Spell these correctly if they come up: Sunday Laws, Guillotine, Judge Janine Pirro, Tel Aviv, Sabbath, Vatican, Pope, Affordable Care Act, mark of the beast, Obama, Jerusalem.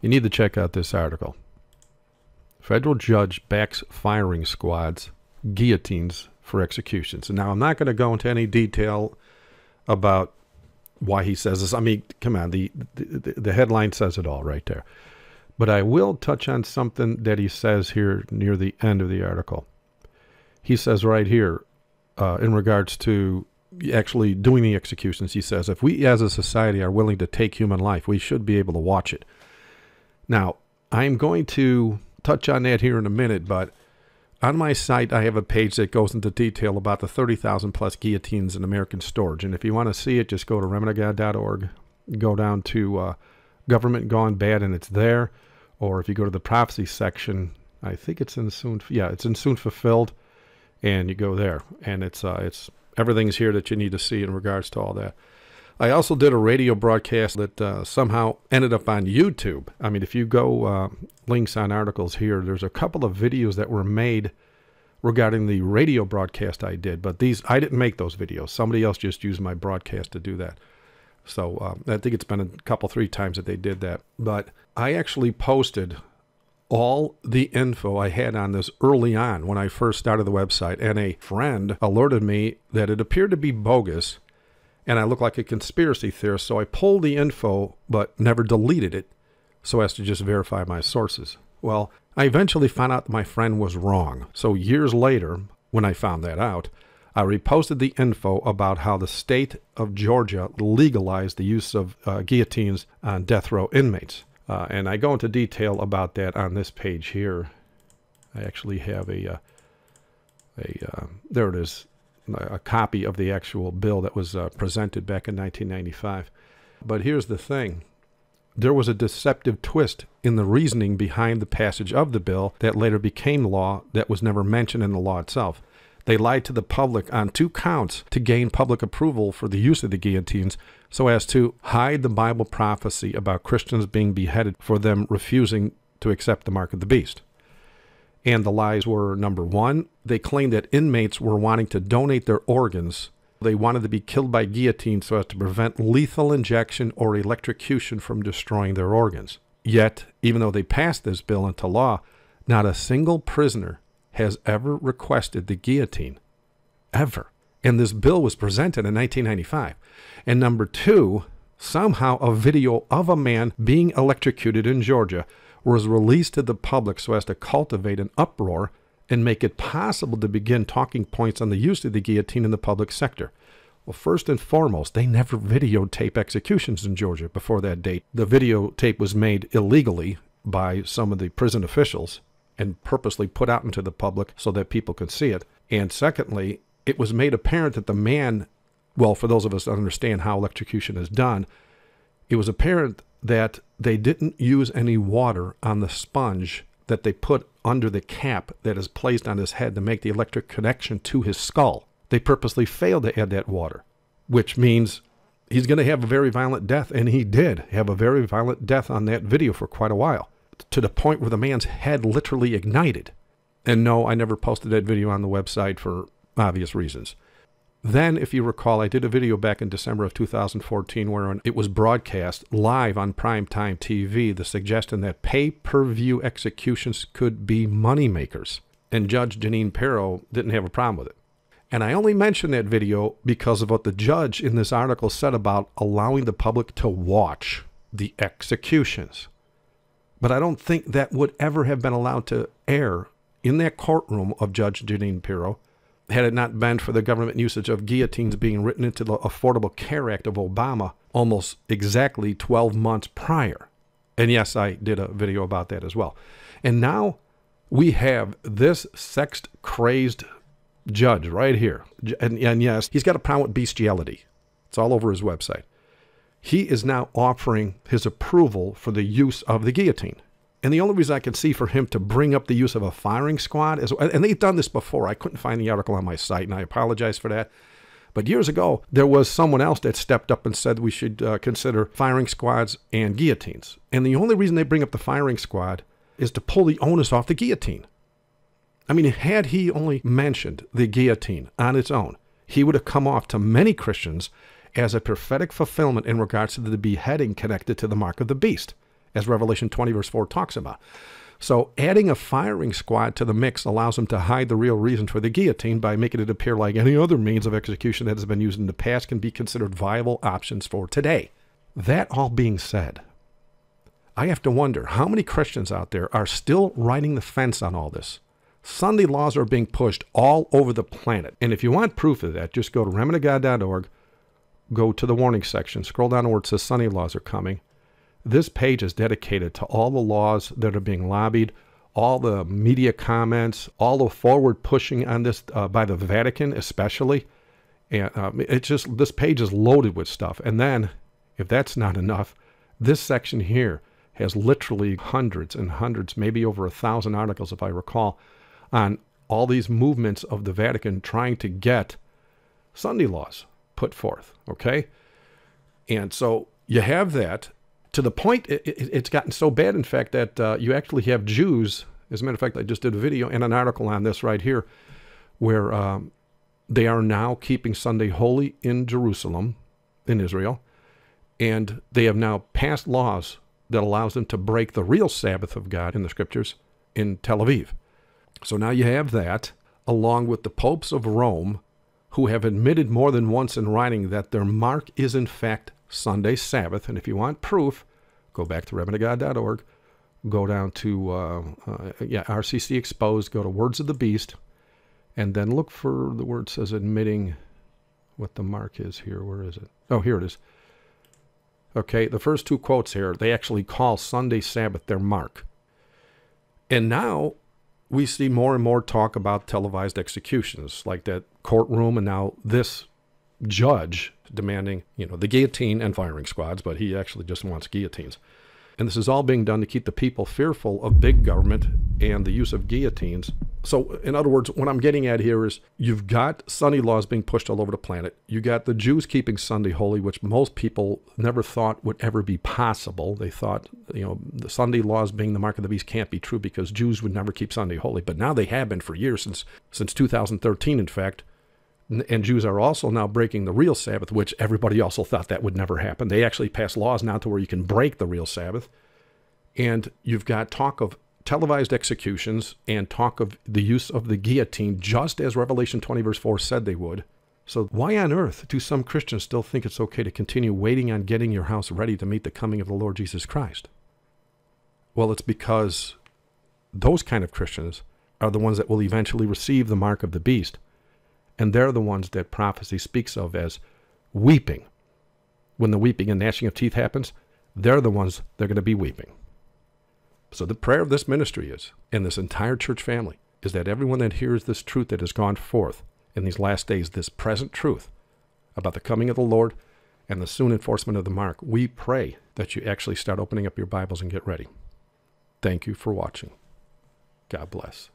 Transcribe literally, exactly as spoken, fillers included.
You need to check out this article. Federal judge backs firing squads, guillotines for executions. And now I'm not going to go into any detail about why he says this. I mean, come on, the, the, the headline says it all right there. But I will touch on something that he says here near the end of the article. He says right here, uh, in regards to actually doing the executions, he says, if we as a society are willing to take human life, we should be able to watch it. Now, I'm going to touch on that here in a minute, but on my site, I have a page that goes into detail about the thirty thousand plus guillotines in American storage. And if you want to see it, just go to remnant of god dot org, go down to uh, Government Gone Bad, and it's there. Or if you go to the prophecy section, I think it's in soon, yeah, it's in soon fulfilled, and you go there, and it's uh, it's everything's here that you need to see in regards to all that. I also did a radio broadcast that uh, somehow ended up on YouTube. I mean, if you go uh, links on articles here, there's a couple of videos that were made regarding the radio broadcast I did, but these I didn't make those videos. Somebody else just used my broadcast to do that. So um, I think it's been a couple, three times that they did that. But I actually posted all the info I had on this early on when I first started the website. And a friend alerted me that it appeared to be bogus and I looked like a conspiracy theorist. So I pulled the info but never deleted it so as to just verify my sources. Well, I eventually found out that my friend was wrong. So years later, when I found that out, I reposted the info about how the state of Georgia legalized the use of uh, guillotines on death row inmates. Uh, and I go into detail about that on this page here. I actually have a, uh, a uh, there it is, a copy of the actual bill that was uh, presented back in nineteen ninety-five. But here's the thing. There was a deceptive twist in the reasoning behind the passage of the bill that later became law that was never mentioned in the law itself. They lied to the public on two counts to gain public approval for the use of the guillotines so as to hide the Bible prophecy about Christians being beheaded for them refusing to accept the mark of the beast. And the lies were, number one, they claimed that inmates were wanting to donate their organs. They wanted to be killed by guillotine so as to prevent lethal injection or electrocution from destroying their organs. Yet, even though they passed this bill into law, not a single prisoner has ever requested the guillotine, ever. And this bill was presented in nineteen ninety-five. And number two, somehow a video of a man being electrocuted in Georgia was released to the public so as to cultivate an uproar and make it possible to begin talking points on the use of the guillotine in the public sector. Well, first and foremost, they never videotape executions in Georgia before that date. The videotape was made illegally by some of the prison officials and purposely put out into the public so that people could see it. And secondly, it was made apparent that the man, well, for those of us that understand how electrocution is done, it was apparent that they didn't use any water on the sponge that they put under the cap that is placed on his head to make the electric connection to his skull. They purposely failed to add that water, which means he's going to have a very violent death, and he did have a very violent death on that video for quite a while, to the point where the man's head literally ignited. And no, I never posted that video on the website for obvious reasons. Then, if you recall, I did a video back in December of two thousand fourteen where it was broadcast live on primetime T V, the suggestion that pay-per-view executions could be moneymakers. And Judge Janine Pirro didn't have a problem with it. And I only mentioned that video because of what the judge in this article said about allowing the public to watch the executions. But I don't think that would ever have been allowed to air in that courtroom of Judge Janine Pirro had it not been for the government usage of guillotines being written into the Affordable Care Act of Obama almost exactly twelve months prior. And yes, I did a video about that as well. And now we have this sex-crazed judge right here. And, and yes, he's got a problem with bestiality. It's all over his website. He is now offering his approval for the use of the guillotine. And the only reason I can see for him to bring up the use of a firing squad is, and they've done this before. I couldn't find the article on my site, and I apologize for that. But years ago, there was someone else that stepped up and said we should uh, consider firing squads and guillotines. And the only reason they bring up the firing squad is to pull the onus off the guillotine. I mean, had he only mentioned the guillotine on its own, he would have come off to many Christians as a prophetic fulfillment in regards to the beheading connected to the mark of the beast. as Revelation twenty verse four talks about. So adding a firing squad to the mix allows them to hide the real reason for the guillotine by making it appear like any other means of execution that has been used in the past can be considered viable options for today. That all being said, I have to wonder how many Christians out there are still riding the fence on all this. Sunday laws are being pushed all over the planet. And if you want proof of that, just go to remnant of god dot org, go to the warning section, scroll down to where it says Sunday laws are coming. This page is dedicated to all the laws that are being lobbied, all the media comments, all the forward pushing on this uh, by the Vatican especially. And um, it's just, this page is loaded with stuff. And then, if that's not enough, this section here has literally hundreds and hundreds, maybe over a thousand articles, if I recall, on all these movements of the Vatican trying to get Sunday laws put forth, okay? And so you have that. To the point, it, it, it's gotten so bad, in fact, that uh, you actually have Jews. As a matter of fact, I just did a video and an article on this right here, where um, they are now keeping Sunday holy in Jerusalem, in Israel, and they have now passed laws that allows them to break the real Sabbath of God in the Scriptures in Tel Aviv. So now you have that, along with the popes of Rome, who have admitted more than once in writing that their mark is, in fact, Sunday Sabbath. And if you want proof, go back to remnant of god dot org, go down to uh, uh, yeah, R C C Exposed, go to Words of the Beast, and then look for the word says admitting what the mark is here. Where is it? Oh, here it is. Okay, the first two quotes here, they actually call Sunday Sabbath their mark. And now we see more and more talk about televised executions, like that courtroom, and now this judge demanding, you know, the guillotine and firing squads, but he actually just wants guillotines. And this is all being done to keep the people fearful of big government and the use of guillotines. So, in other words, what I'm getting at here is you've got Sunday laws being pushed all over the planet. You got the Jews keeping Sunday holy, which most people never thought would ever be possible. They thought, you know, the Sunday laws being the mark of the beast can't be true because Jews would never keep Sunday holy. But now they have been for years, since, since two thousand thirteen, in fact. And Jews are also now breaking the real Sabbath, which everybody also thought that would never happen. They actually pass laws now to where you can break the real Sabbath. And you've got talk of televised executions and talk of the use of the guillotine, just as Revelation twenty verse four said they would. So why on earth do some Christians still think it's okay to continue waiting on getting your house ready to meet the coming of the Lord Jesus Christ? Well, it's because those kind of Christians are the ones that will eventually receive the mark of the beast. And they're the ones that prophecy speaks of as weeping. When the weeping and gnashing of teeth happens, they're the ones that are going to be weeping. So the prayer of this ministry is, and this entire church family, is that everyone that hears this truth that has gone forth in these last days, this present truth about the coming of the Lord and the soon enforcement of the mark, we pray that you actually start opening up your Bibles and get ready. Thank you for watching. God bless.